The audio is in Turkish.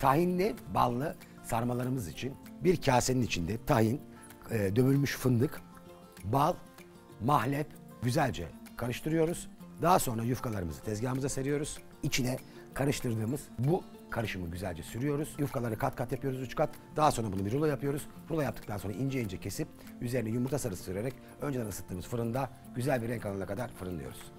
Tahinli, ballı sarmalarımız için bir kasenin içinde tahin, dövülmüş fındık, bal, mahlep güzelce karıştırıyoruz. Daha sonra yufkalarımızı tezgahımıza seriyoruz. İçine karıştırdığımız bu karışımı güzelce sürüyoruz. Yufkaları kat kat yapıyoruz, 3 kat. Daha sonra bunu bir rulo yapıyoruz. Rulo yaptıktan sonra ince ince kesip üzerine yumurta sarısı sürerek önceden ısıttığımız fırında güzel bir renk alana kadar fırınlıyoruz.